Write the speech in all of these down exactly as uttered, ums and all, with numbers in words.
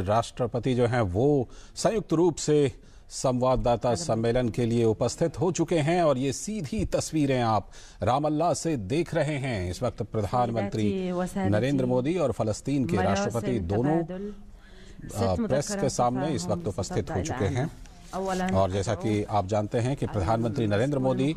राष्ट्रपति जो हैं वो संयुक्त रूप से संवाददाता सम्मेलन के लिए उपस्थित हो चुके हैं और ये सीधी तस्वीरें आप रामल्ला से देख रहे हैं। इस वक्त प्रधानमंत्री नरेंद्र मोदी और फलस्तीन के राष्ट्रपति दोनों प्रेस के सामने इस वक्त उपस्थित हो चुके हैं। और जैसा कि आप जानते हैं कि प्रधानमंत्री नरेंद्र मोदी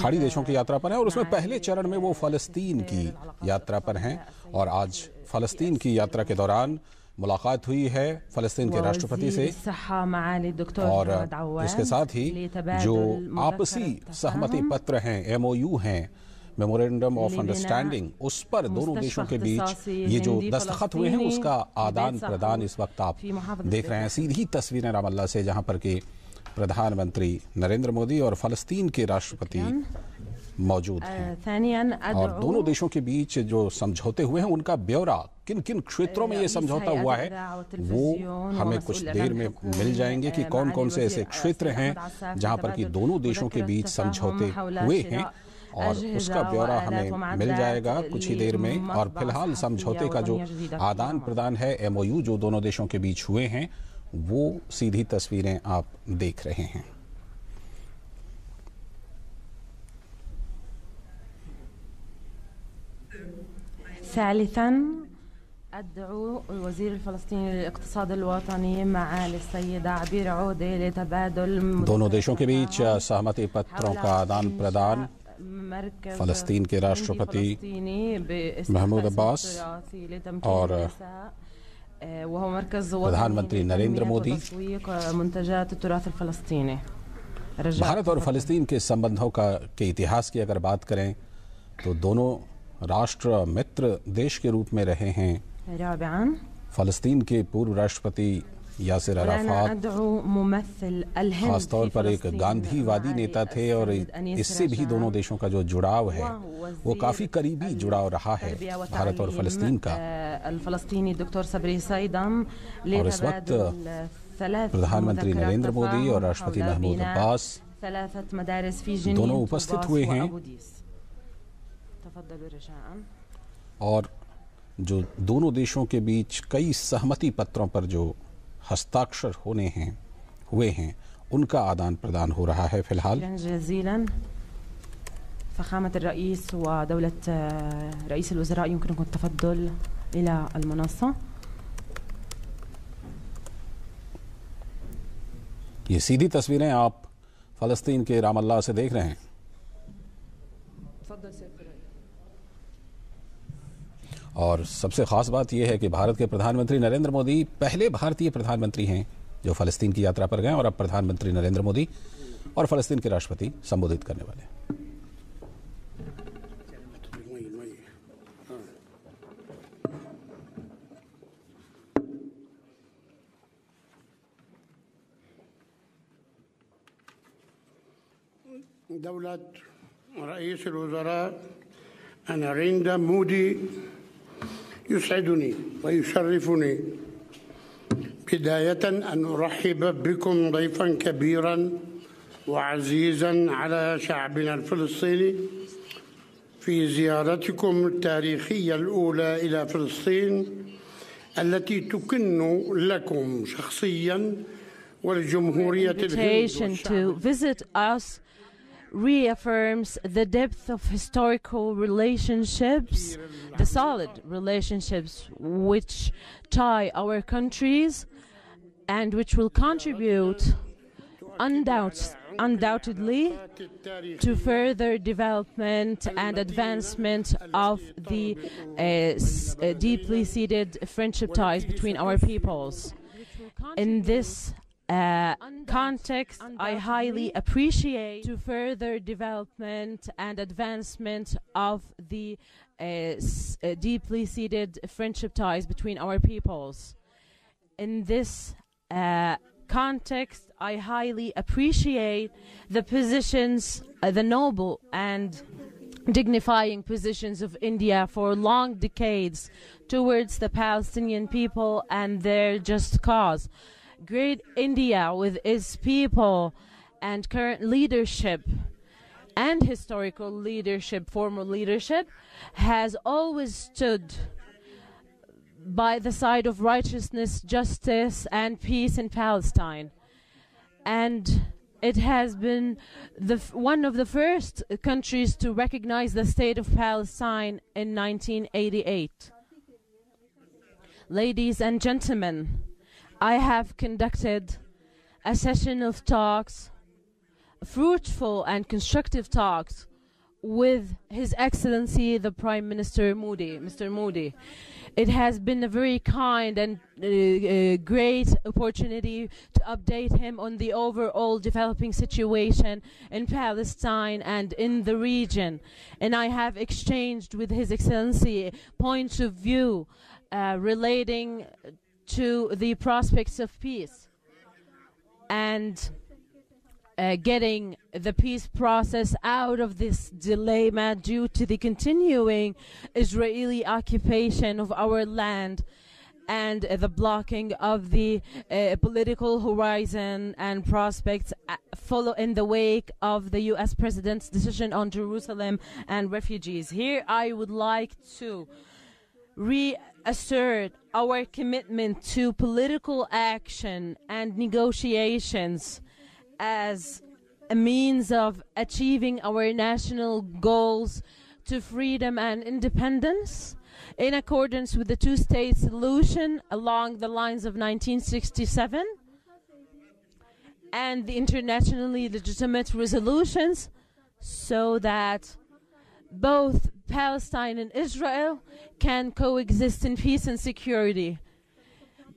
खाड़ी देशों की यात्रा पर हैं और उसमें पहले चरण में वो फलस्तीन की यात्रा पर हैं और आज फलस्तीन की यात्रा के दौरान मुलाकात हुई है फलस्तीन के राष्ट्रपति से और इसके साथ ही जो आपसी सहमति पत्र हैं, एमओयू हैं, मेमोरेंडम ऑफ अंडरस्टैंडिंग, उस पर दोनों देशों के बीच ये जो दस्तखत हुए हैं उसका आदान प्रदान इस वक्त आप देख रहे हैं। सीधी तस्वीरें रामल्ला से जहां पर कि प्रधानमंत्री नरेंद्र मोदी और फलस्तीन के राष्ट्रपति मौजूद हैं और दोनों देशों के बीच जो समझौते हुए हैं उनका ब्यौरा, किन किन क्षेत्रों में ये समझौता हुआ है वो हमें कुछ देर में मिल जाएंगे कि कौन कौन से ऐसे क्षेत्र हैं जहाँ पर कि दोनों देशों के बीच समझौते हुए हैं और उसका ब्यौरा हमें मिल जाएगा कुछ ही देर में। और फिलहाल समझौते का जो आदान प्रदान है, एमओयू जो दोनों देशों के बीच हुए हैं, वो सीधी तस्वीरें आप देख रहे हैं। أدعو الوزير الفلسطيني للاقتصاد الوطني معالي السيدة عبير عودة لتبادل दोनों देशों के बीच सहमति पत्रों का आदान प्रदान। फलस्तीन के राष्ट्रपति महमूद अब्बास और प्रधानमंत्री नरेंद्र मोदी भारत और फलस्तीन के संबंधों का के इतिहास की अगर बात करें तो दोनों राष्ट्र मित्र देश के रूप में रहे हैं। फलस्तीन के पूर्व राष्ट्रपति यासिर अराफात खासतौर पर एक गांधीवादी नेता थे और इससे भी दोनों देशों का जो जुड़ाव है वो काफी करीबी जुड़ाव रहा है भारत और फलस्तीन का। और इस वक्त प्रधानमंत्री नरेंद्र मोदी और राष्ट्रपति महमूद अब्बास दोनों उपस्थित हुए हैं और जो दोनों देशों के बीच कई सहमति पत्रों पर जो हस्ताक्षर होने हैं हुए हैं उनका आदान प्रदान हो रहा है। फिलहाल ये सीधी तस्वीरें आप फलस्तीन के रामल्ला से देख रहे हैं। और सबसे ख़ास बात यह है कि भारत के प्रधानमंत्री नरेंद्र मोदी पहले भारतीय प्रधानमंत्री हैं जो फ़लस्तीन की यात्रा पर गए और अब प्रधानमंत्री नरेंद्र मोदी और फ़लस्तीन के राष्ट्रपति संबोधित करने वाले हैं। दौलत रईस वज़रा Narendra Modi يسعدني ويشرفني بداية أن أرحب بكم ضيفا كبيرا وعزيزا على شعبنا الفلسطيني في زيارتكم التاريخية الأولى إلى فلسطين التي تكن لكم شخصيا ولجمهورية الهند reaffirms the depth of historical relationships, the solid relationships which tie our countries and which will contribute undoubt, undoubtedly to further development and advancement of the uh, s uh, deeply seated friendship ties between our peoples. In this Uh, context, I highly appreciate to further development and advancement of the uh, s uh, deeply seated friendship ties between our peoples. In this uh, context, I highly appreciate the positions, uh, the noble and dignifying positions of India for long decades towards the Palestinian people and their just cause. Great India with its people and current leadership and historical leadership, former leadership, has always stood by the side of righteousness, justice, and peace in Palestine. And it has been the f one of the first countries to recognize the state of Palestine in nineteen eighty-eight. Ladies and gentlemen, I have conducted a session of talks, fruitful and constructive talks, with His Excellency the Prime Minister Modi, Mister Modi. It has been a very kind and uh, uh, great opportunity to update him on the overall developing situation in Palestine and in the region. And I have exchanged with His Excellency points of view uh, relating to the prospects of peace and Uh, getting the peace process out of this dilemma due to the continuing Israeli occupation of our land and uh, the blocking of the uh, political horizon and prospects follow in the wake of the U S President's decision on Jerusalem and refugees. Here I would like to reassert our commitment to political action and negotiations as a means of achieving our national goals to freedom and independence in accordance with the two-state solution along the lines of nineteen sixty-seven and the internationally legitimate resolutions, so that both Palestine and Israel can coexist in peace and security,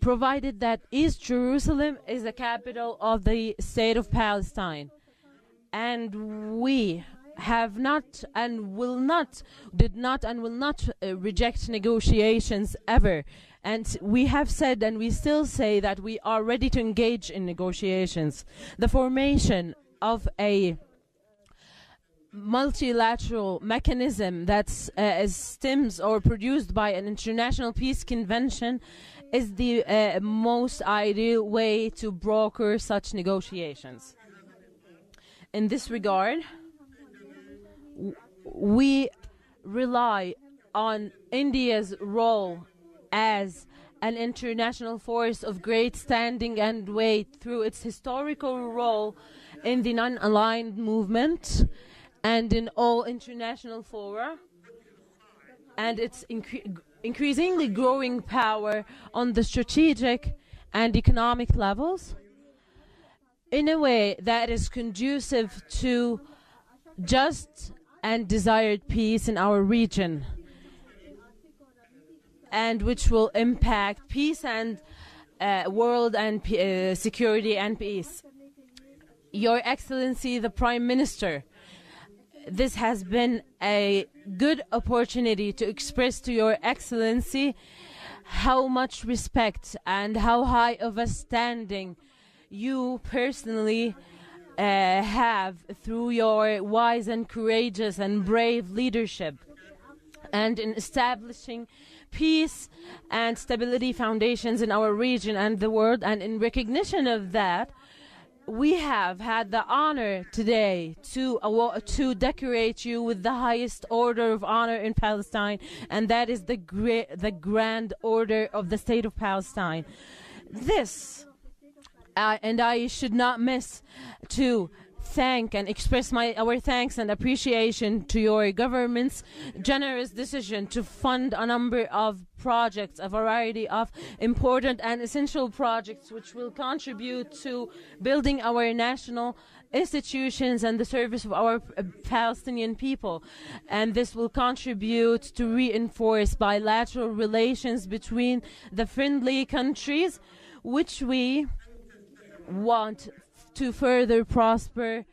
provided that East Jerusalem is the capital of the state of Palestine. And we have not and will not, did not and will not uh, reject negotiations ever. And we have said and we still say that we are ready to engage in negotiations. The formation of a multilateral mechanism that uh, stems or produced by an international peace convention is the uh, most ideal way to broker such negotiations. In this regard, w we rely on India's role as an international force of great standing and weight through its historical role in the non-aligned movement and in all international fora, and its increasing increasingly growing power on the strategic and economic levels in a way that is conducive to just and desired peace in our region, and which will impact peace and uh, world and uh, security and peace. Your Excellency, the Prime Minister, this has been a good opportunity to express to Your Excellency how much respect and how high of a standing you personally uh, have through your wise and courageous and brave leadership, and in establishing peace and stability foundations in our region and the world. And in recognition of that, we have had the honor today to award, to decorate you with the highest order of honor in Palestine, and that is the great, the Grand Order of the State of Palestine. This, uh, and I should not miss to thank and express my our thanks and appreciation to your government's generous decision to fund a number of projects, a variety of important and essential projects which will contribute to building our national institutions and the service of our uh, Palestinian people. And this will contribute to reinforce bilateral relations between the friendly countries, which we want to further prosper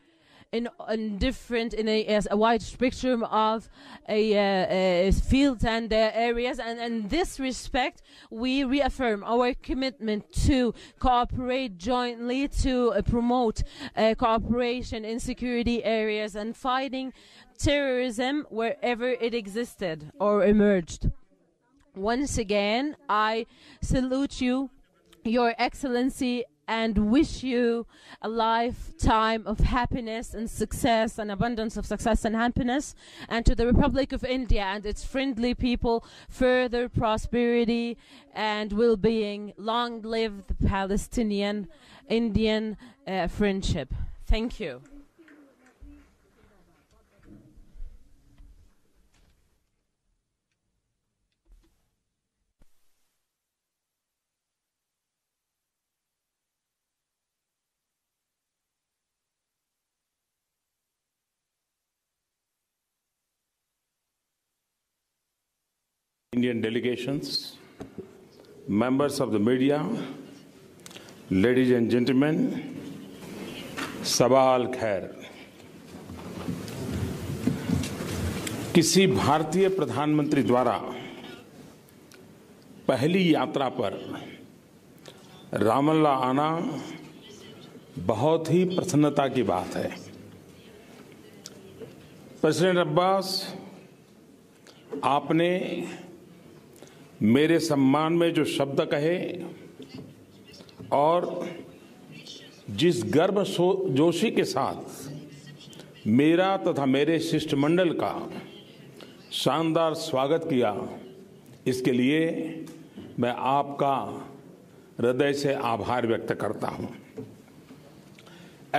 in, in different, in a, a wide spectrum of a, uh, uh, fields and uh, areas. And in this respect, we reaffirm our commitment to cooperate jointly to uh, promote uh, cooperation in security areas and fighting terrorism wherever it existed or emerged. Once again, I salute you, Your Excellency, and wish you a lifetime of happiness and success and abundance of success and happiness, and to the Republic of India and its friendly people further prosperity and well-being. Long live the Palestinian-Indian uh, friendship. Thank you. Indian delegations, members of the media, ladies and gentlemen, सबा अल खैर। किसी भारतीय प्रधानमंत्री द्वारा पहली यात्रा पर Ramallah आना बहुत ही प्रसन्नता की बात है। प्रेसिडेंट अब्बास, आपने मेरे सम्मान में जो शब्द कहे और जिस गर्व जोशी के साथ मेरा तथा मेरे शिष्टमंडल का शानदार स्वागत किया, इसके लिए मैं आपका हृदय से आभार व्यक्त करता हूं।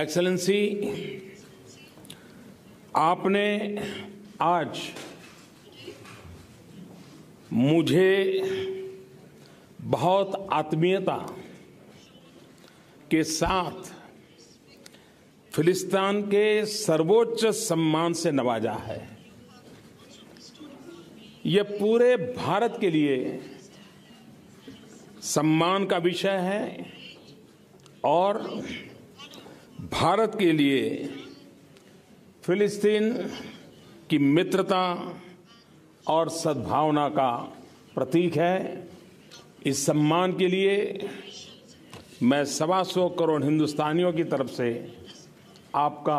एक्सेलेंसी, आपने आज मुझे बहुत आत्मीयता के साथ फिलिस्तीन के सर्वोच्च सम्मान से नवाजा है। यह पूरे भारत के लिए सम्मान का विषय है और भारत के लिए फिलिस्तीन की मित्रता और सद्भावना का प्रतीक है। इस सम्मान के लिए मैं सवा सौ करोड़ हिंदुस्तानियों की तरफ से आपका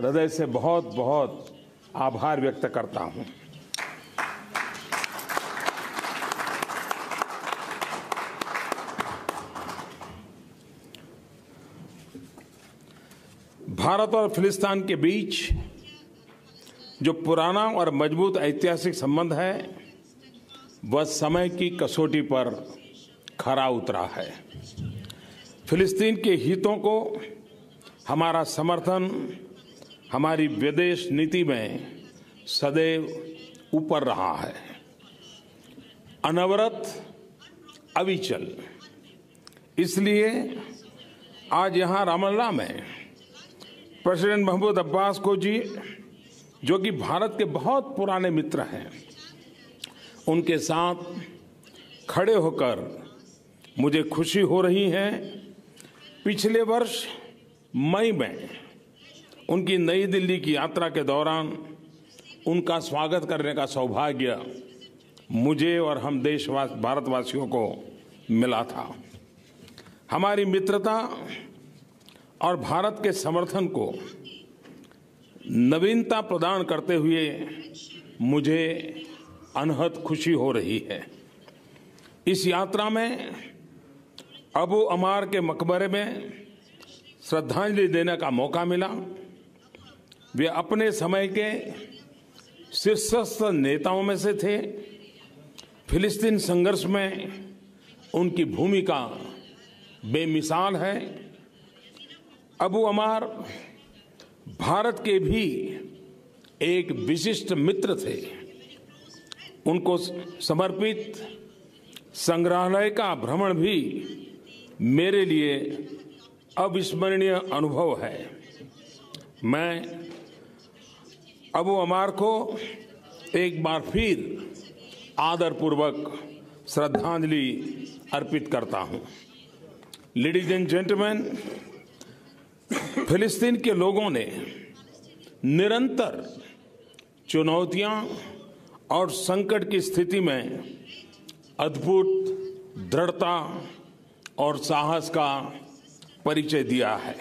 हृदय से बहुत बहुत आभार व्यक्त करता हूं। भारत और फिलिस्तीन के बीच जो पुराना और मजबूत ऐतिहासिक संबंध है वह समय की कसौटी पर खरा उतरा है। फिलिस्तीन के हितों को हमारा समर्थन हमारी विदेश नीति में सदैव ऊपर रहा है। अनवरत, अविचल। इसलिए आज यहाँ रामल्ला में प्रेसिडेंट महमूद अब्बास को जी, जो कि भारत के बहुत पुराने मित्र हैं, उनके साथ खड़े होकर मुझे खुशी हो रही है। पिछले वर्ष मई में उनकी नई दिल्ली की यात्रा के दौरान उनका स्वागत करने का सौभाग्य मुझे और हम देशवास भारतवासियों को मिला था। हमारी मित्रता और भारत के समर्थन को नवीनता प्रदान करते हुए मुझे अनहद खुशी हो रही है। इस यात्रा में अबू अमार के मकबरे में श्रद्धांजलि देने का मौका मिला। वे अपने समय के शीर्षस्थ नेताओं में से थे। फिलिस्तीन संघर्ष में उनकी भूमिका बेमिसाल है। अबू अमार भारत के भी एक विशिष्ट मित्र थे। उनको समर्पित संग्रहालय का भ्रमण भी मेरे लिए अविस्मरणीय अनुभव है। मैं अबू अमार को एक बार फिर आदरपूर्वक श्रद्धांजलि अर्पित करता हूं। लेडीज एंड जेंटलमैन, फिलिस्तीन के लोगों ने निरंतर चुनौतियां और संकट की स्थिति में अद्भुत दृढ़ता और साहस का परिचय दिया है।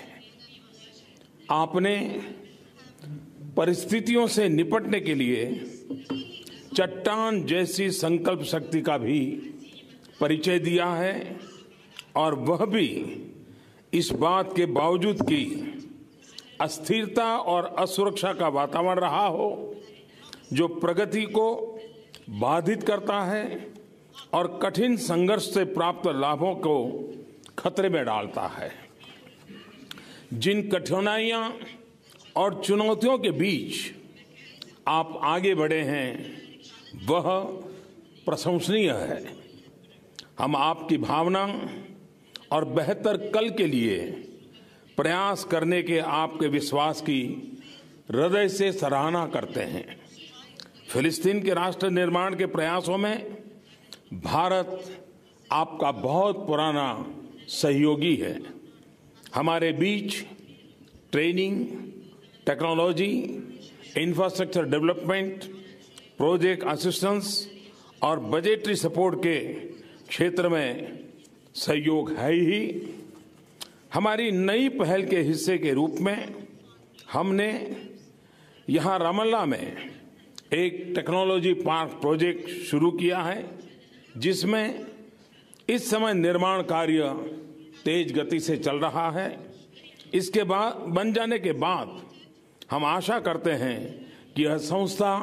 आपने परिस्थितियों से निपटने के लिए चट्टान जैसी संकल्प शक्ति का भी परिचय दिया है और वह भी इस बात के बावजूद कि अस्थिरता और असुरक्षा का वातावरण रहा हो, जो प्रगति को बाधित करता है और कठिन संघर्ष से प्राप्त लाभों को खतरे में डालता है। जिन कठिनाइयां और चुनौतियों के बीच आप आगे बढ़े हैं वह प्रशंसनीय है। हम आपकी भावना और बेहतर कल के लिए प्रयास करने के आपके विश्वास की हृदय से सराहना करते हैं। फिलिस्तीन के राष्ट्र निर्माण के प्रयासों में भारत आपका बहुत पुराना सहयोगी है। हमारे बीच training, technology, infrastructure development, project assistance और बजटरी सपोर्ट के क्षेत्र में सहयोग है ही। हमारी नई पहल के हिस्से के रूप में हमने यहाँ रामल्ला में एक टेक्नोलॉजी पार्क प्रोजेक्ट शुरू किया है, जिसमें इस समय निर्माण कार्य तेज गति से चल रहा है। इसके बाद बन जाने के बाद हम आशा करते हैं कि यह संस्था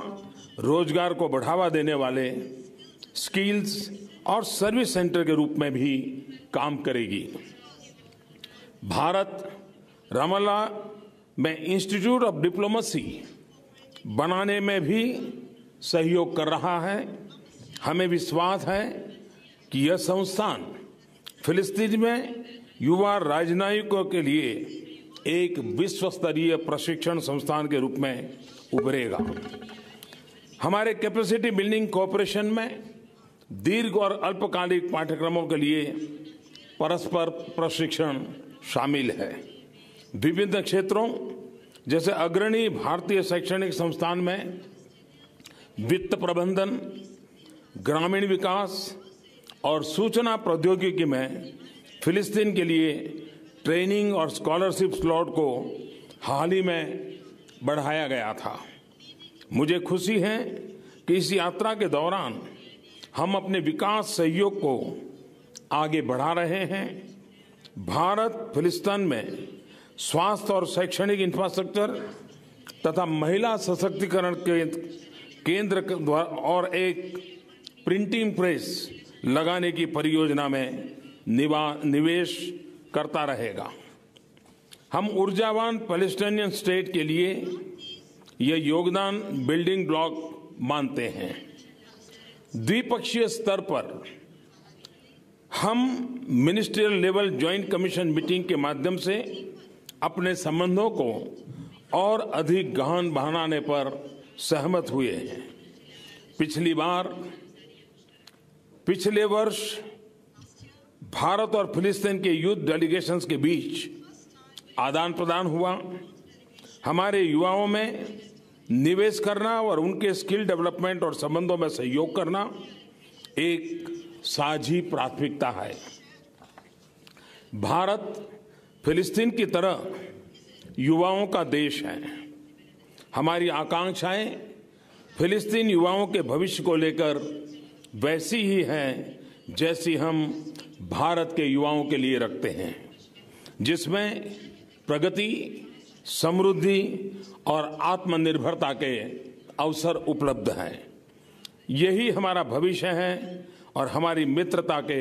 रोजगार को बढ़ावा देने वाले स्किल्स और सर्विस सेंटर के रूप में भी काम करेगी। भारत रामल्ला में इंस्टीट्यूट ऑफ डिप्लोमेसी बनाने में भी सहयोग कर रहा है। हमें विश्वास है कि यह संस्थान फिलिस्तीन में युवा राजनयिकों के लिए एक विश्व स्तरीय प्रशिक्षण संस्थान के रूप में उभरेगा। हमारे कैपेसिटी बिल्डिंग कोऑपरेशन में दीर्घ और अल्पकालिक पाठ्यक्रमों के लिए परस्पर प्रशिक्षण शामिल है। विभिन्न क्षेत्रों जैसे अग्रणी भारतीय शैक्षणिक संस्थान में वित्त प्रबंधन, ग्रामीण विकास और सूचना प्रौद्योगिकी में फिलिस्तीन के लिए ट्रेनिंग और स्कॉलरशिप स्लॉट को हाल ही में बढ़ाया गया था। मुझे खुशी है कि इस यात्रा के दौरान हम अपने विकास सहयोग को आगे बढ़ा रहे हैं। भारत फिलिस्तीन में स्वास्थ्य और शैक्षणिक इंफ्रास्ट्रक्चर तथा महिला सशक्तिकरण के केंद्र और एक प्रिंटिंग प्रेस लगाने की परियोजना में निवेश करता रहेगा। हम ऊर्जावान पैलेस्टाइनियन स्टेट के लिए यह योगदान बिल्डिंग ब्लॉक मानते हैं। द्विपक्षीय स्तर पर हम ministerial level joint commission meeting के माध्यम से अपने संबंधों को और अधिक गहन बनाने पर सहमत हुए हैं। पिछली बार पिछले वर्ष भारत और फिलिस्तीन के यूथ डेलीगेशंस के बीच आदान प्रदान हुआ। हमारे युवाओं में निवेश करना और उनके स्किल डेवलपमेंट और संबंधों में सहयोग करना एक साझी प्राथमिकता है। भारत फिलिस्तीन की तरह युवाओं का देश है। हमारी आकांक्षाएं फिलिस्तीन युवाओं के भविष्य को लेकर वैसी ही हैं जैसी हम भारत के युवाओं के लिए रखते हैं, जिसमें प्रगति, समृद्धि और आत्मनिर्भरता के अवसर उपलब्ध हैं। यही हमारा भविष्य है और हमारी मित्रता के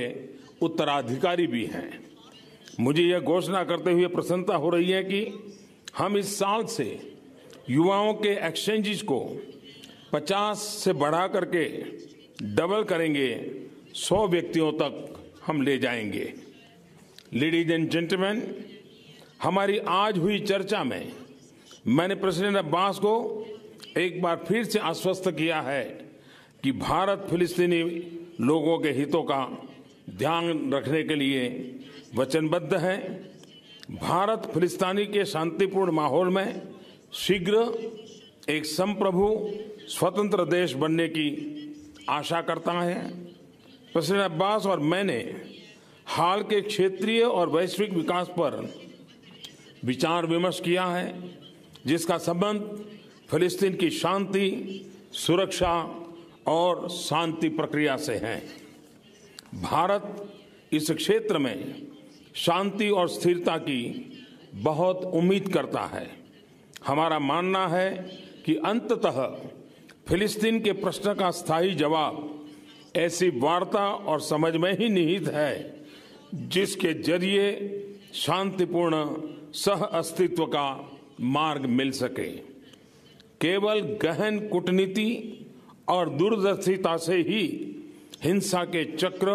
उत्तराधिकारी भी हैं। मुझे यह घोषणा करते हुए प्रसन्नता हो रही है कि हम इस साल से युवाओं के एक्सचेंजेस को पचास से बढ़ा करके डबल करेंगे, सौ व्यक्तियों तक हम ले जाएंगे। लेडीज एंड जेंटलमैन, हमारी आज हुई चर्चा में मैंने प्रेसिडेंट अब्बास को एक बार फिर से आश्वस्त किया है कि भारत फिलिस्तीनी लोगों के हितों का ध्यान रखने के लिए वचनबद्ध है। भारत फिलिस्तीनी के शांतिपूर्ण माहौल में शीघ्र एक संप्रभु स्वतंत्र देश बनने की आशा करता है। प्रेसिडेंट अब्बास और मैंने हाल के क्षेत्रीय और वैश्विक विकास पर विचार विमर्श किया है, जिसका संबंध फिलिस्तीन की शांति, सुरक्षा और शांति प्रक्रिया से है। भारत इस क्षेत्र में शांति और स्थिरता की बहुत उम्मीद करता है। हमारा मानना है कि अंततः फिलिस्तीन के प्रश्न का स्थायी जवाब ऐसी वार्ता और समझ में ही निहित है जिसके जरिए शांतिपूर्ण सह अस्तित्व का मार्ग मिल सके। केवल गहन कूटनीति और दूरदर्शिता से ही हिंसा के चक्र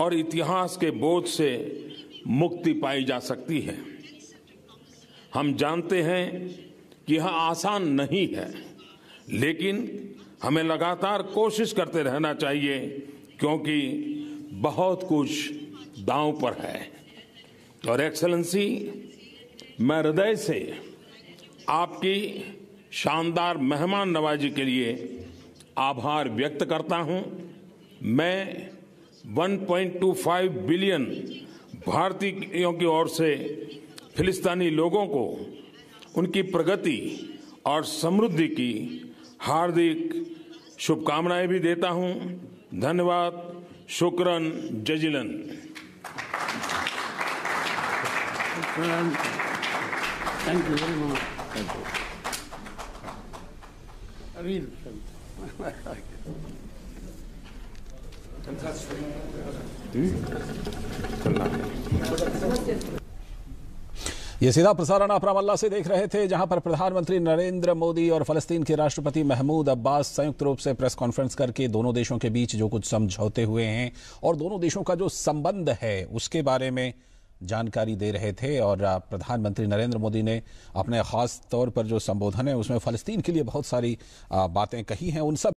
और इतिहास के बोझ से मुक्ति पाई जा सकती है। हम जानते हैं कि यह आसान नहीं है, लेकिन हमें लगातार कोशिश करते रहना चाहिए क्योंकि बहुत कुछ दांव पर है। और एक्सेलेंसी, मैं हृदय से आपकी शानदार मेहमान नवाजी के लिए आभार व्यक्त करता हूं। मैं एक पॉइंट दो पाँच बिलियन भारतीयों की ओर से फिलिस्तीनी लोगों को उनकी प्रगति और समृद्धि की हार्दिक शुभकामनाएं भी देता हूं। धन्यवाद। शुक्रन जजीलन। Thank you very much. Thank you. Real. ये सीधा प्रसारण आप रामल्ला से देख रहे थे, जहां पर प्रधानमंत्री नरेंद्र मोदी और फलस्तीन के राष्ट्रपति महमूद अब्बास संयुक्त रूप से प्रेस कॉन्फ्रेंस करके दोनों देशों के बीच जो कुछ समझौते हुए हैं और दोनों देशों का जो संबंध है उसके बारे में जानकारी दे रहे थे। और प्रधानमंत्री नरेंद्र मोदी ने अपने खास तौर पर जो संबोधन है उसमें फलस्तीन के लिए बहुत सारी बातें कही हैं। उन सब